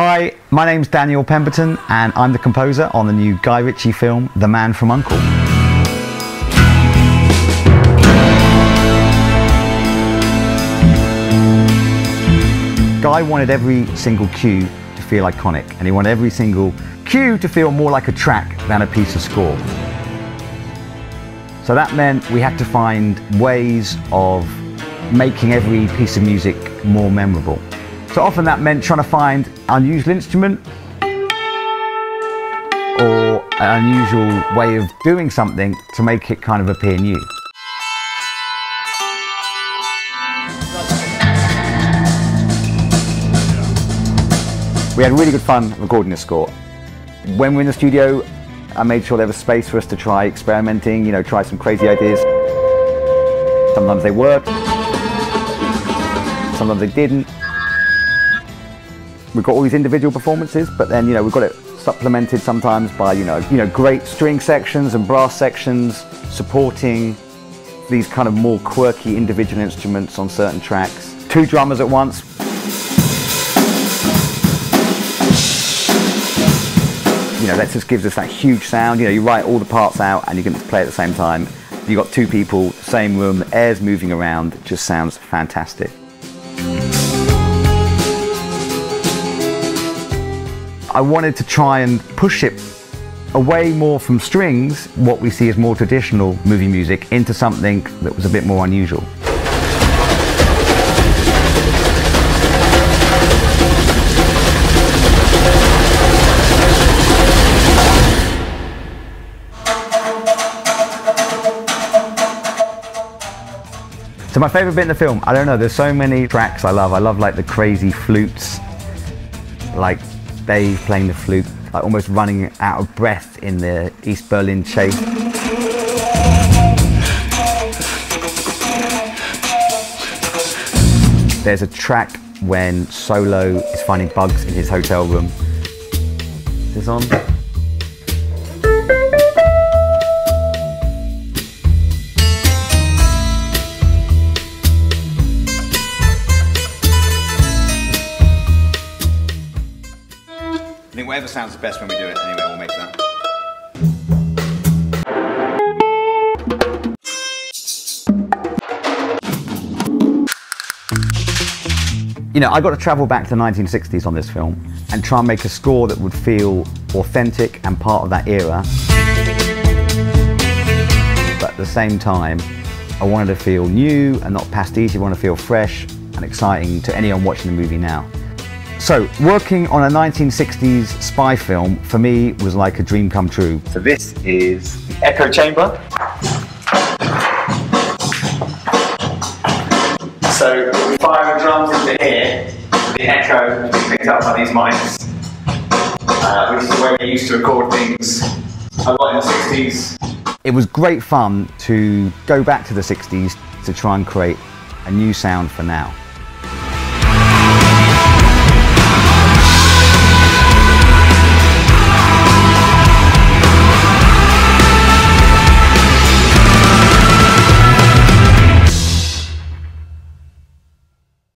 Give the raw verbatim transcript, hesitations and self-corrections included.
Hi, my name's Daniel Pemberton and I'm the composer on the new Guy Ritchie film, The Man from U N C L E. Guy wanted every single cue to feel iconic, and he wanted every single cue to feel more like a track than a piece of score. So that meant we had to find ways of making every piece of music more memorable. So often that meant trying to find an unusual instrument or an unusual way of doing something to make it kind of appear new. We had really good fun recording this score. When we were in the studio, I made sure there was space for us to try experimenting, you know, try some crazy ideas. Sometimes they worked, sometimes they didn't. We've got all these individual performances, but then, you know, we've got it supplemented sometimes by, you know, you know, great string sections and brass sections supporting these kind of more quirky individual instruments on certain tracks. Two drummers at once. You know, that just gives us that huge sound. You know, you write all the parts out and you can play at the same time. You've got two people, same room, the air's moving around. It just sounds fantastic. I wanted to try and push it away more from strings, what we see as more traditional movie music, into something that was a bit more unusual. So my favourite bit in the film, I don't know, there's so many tracks I love. I love like the crazy flutes, like Dave playing the flute, like almost running out of breath in the East Berlin chase. There's a track when Solo is finding bugs in his hotel room. Is this on? I think whatever sounds the best when we do it, anyway, we'll make that. You know, I got to travel back to the nineteen sixties on this film and try and make a score that would feel authentic and part of that era. But at the same time, I wanted to feel new and not pastiche. I want to feel fresh and exciting to anyone watching the movie now. So, working on a nineteen sixties spy film, for me, was like a dream come true. So this is the echo chamber. So, firing drums into here, the echo is picked up by these mics, uh, which is the way we used to record things a lot in the sixties. It was great fun to go back to the sixties to try and create a new sound for now.